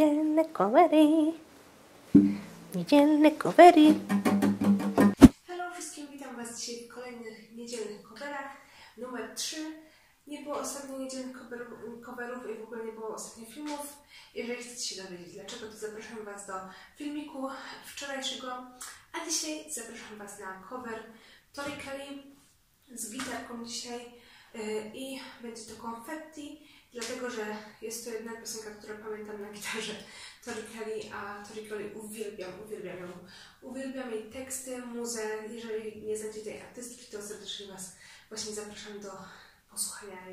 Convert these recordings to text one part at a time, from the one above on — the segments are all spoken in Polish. Niedzielne covery. Niedzielne covery. Hello wszystkim, witam Was dzisiaj w kolejnych niedzielnych coverach. Numer 3. Nie było ostatnio niedzielnych coverów i w ogóle nie było ostatnich filmów. Jeżeli chcecie się dowiedzieć dlaczego, to zapraszam Was do filmiku wczorajszego. A dzisiaj zapraszam Was na cover Tori Kelly z gitarką dzisiaj. I będzie to Confetti, dlatego że jest to jedna piosenka, którą pamiętam na gitarze Tori Kelly, a Tori Kelly uwielbiam jej teksty, muzę. Jeżeli nie znacie tej artystki, to serdecznie Was właśnie zapraszam do posłuchania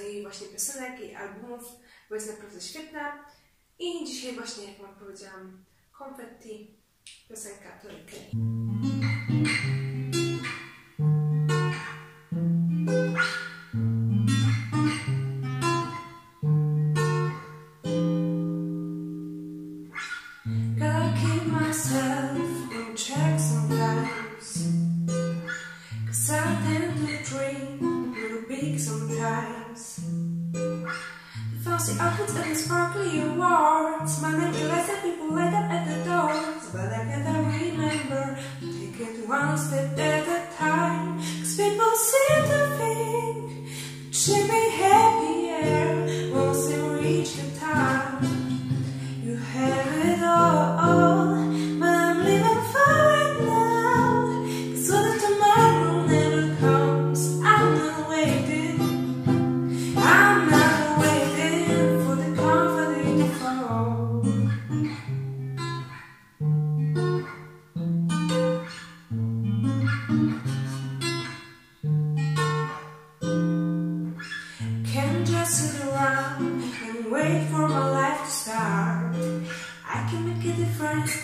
jej właśnie piosenek, jej albumów, bo jest naprawdę świetna. I dzisiaj właśnie, jak Wam powiedziałam, Confetti, piosenka Tori Kelly. Sometimes the fancy outfits and the sparkly awards, my mental lesson people light up at the doors. But I gotta remember to take it one step at a time, 'cause people seem to think that she'll be happier once they reach the time. You have it all, but I'm living for it now, 'cause what if tomorrow never comes? I'm not waiting.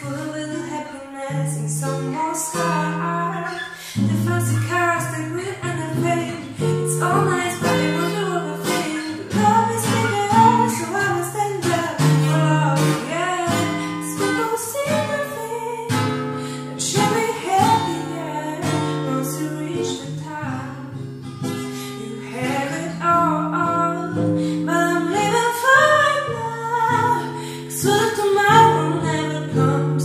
Full of little happiness and some more stars. The fancy cars, the green and the fame. It's all nice, but it won't do all the thing. Love is bigger, so I will stand up for love again. 'Cause people seem to think that she'll be happier once you reach the top. You have it all, but I'm living for it now. 'Cause what if tomorrow never comes?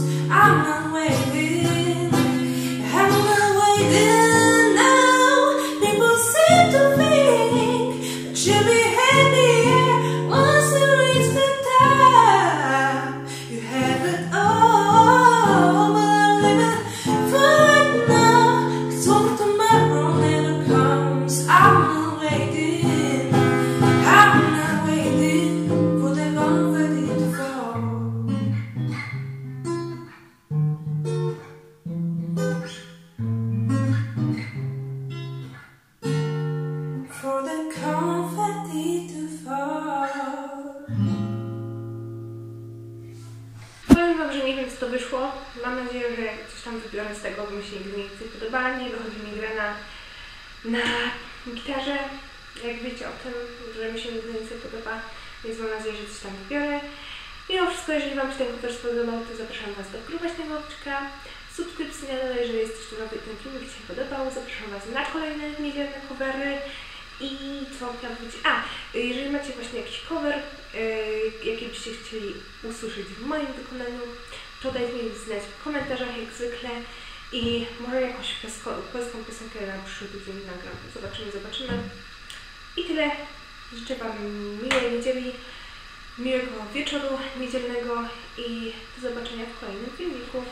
To wyszło. Mam nadzieję, że coś tam wybiorę z tego, bo mi się nigdy nie podobała. Nie dochodzi migrena na gitarze. Jak wiecie o tym, że mi się nigdy nie podoba, więc mam nadzieję, że coś tam wybiorę. Mimo wszystko, jeżeli Wam się ten cover spodobał, to zapraszam Was do tego odcinka. Subskrypcji na dole, jeżeli jesteście nowy i ten filmik się podobał. Zapraszam Was na kolejne niedzielne covery. I co tam być? Jeżeli macie właśnie jakiś cover, jaki byście chcieli usłyszeć w moim wykonaniu, to dajcie mi znać w komentarzach jak zwykle i może jakąś polską piosenkę na przyszły tydzień nagram. Zobaczymy. I tyle. Życzę Wam miłej niedzieli, miłego wieczoru niedzielnego i do zobaczenia w kolejnym filmiku.